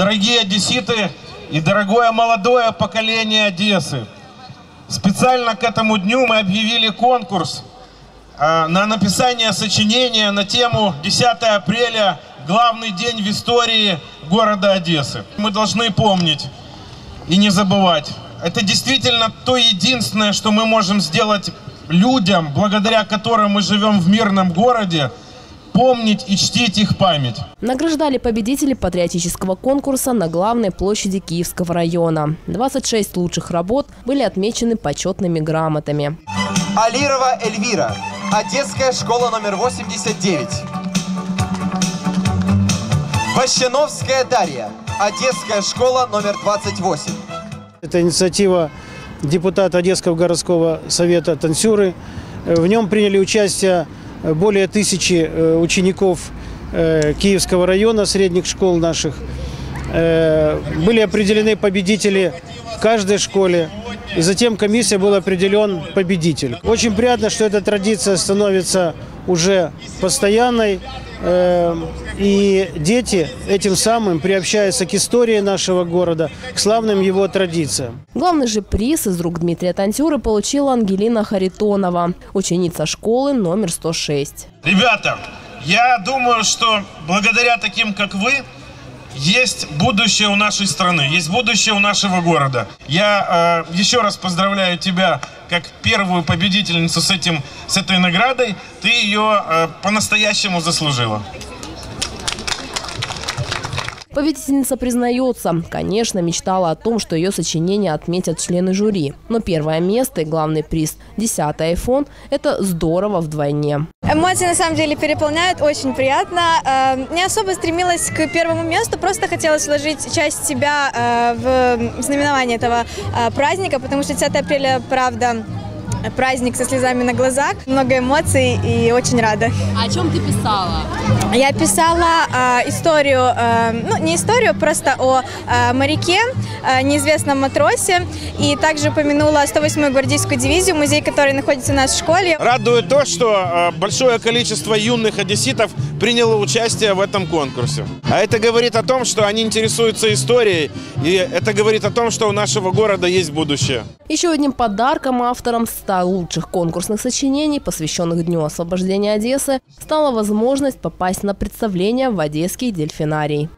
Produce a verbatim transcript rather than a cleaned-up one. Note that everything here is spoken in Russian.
Дорогие одесситы и дорогое молодое поколение Одессы, специально к этому дню мы объявили конкурс на написание сочинения на тему десятое апреля, главный день в истории города Одессы. Мы должны помнить и не забывать. Это действительно то единственное, что мы можем сделать людям, благодаря которым мы живем в мирном городе, помнить и чтить их память. Награждали победители патриотического конкурса на главной площади Киевского района. двадцать шесть лучших работ были отмечены почетными грамотами. Алирова Эльвира, Одесская школа номер восемьдесят девять. Вощеновская Дарья, Одесская школа номер двадцать восемь. Это инициатива депутата Одесского городского совета Танцюры. В нем приняли участие более тысячи учеников Киевского района, средних школ наших. Были определены победители в каждой школе. И затем комиссия был определен победитель. Очень приятно, что эта традиция становится уже постоянной. И дети этим самым приобщаются к истории нашего города, к славным его традициям. Главный же приз из рук Дмитрия Танцюры получила Ангелина Харитонова, ученица школы номер сто шесть. Ребята, я думаю, что благодаря таким, как вы, есть будущее у нашей страны, есть будущее у нашего города. Я э, еще раз поздравляю тебя как первую победительницу с, этим, с этой наградой. Ты ее э, по-настоящему заслужила. Победительница признается, конечно, мечтала о том, что ее сочинение отметят члены жюри. Но первое место и главный приз – десятый айфон – это здорово вдвойне. Эмоции на самом деле переполняют, очень приятно. Не особо стремилась к первому месту, просто хотела сложить часть себя в знаменование этого праздника, потому что десятое апреля, правда, праздник со слезами на глазах, много эмоций и очень рада. А о чем ты писала? Я писала э, историю, э, ну не историю, просто о э, моряке, э, неизвестном матросе, и также упомянула сто восьмую гвардейскую дивизию, музей, который находится у нас в школе. Радует то, что э, большое количество юных одесситов приняло участие в этом конкурсе. А это говорит о том, что они интересуются историей, и это говорит о том, что у нашего города есть будущее. Еще одним подарком авторам ста лучших конкурсных сочинений, посвященных Дню освобождения Одессы, стала возможность попасть на представление в Одесский дельфинарий.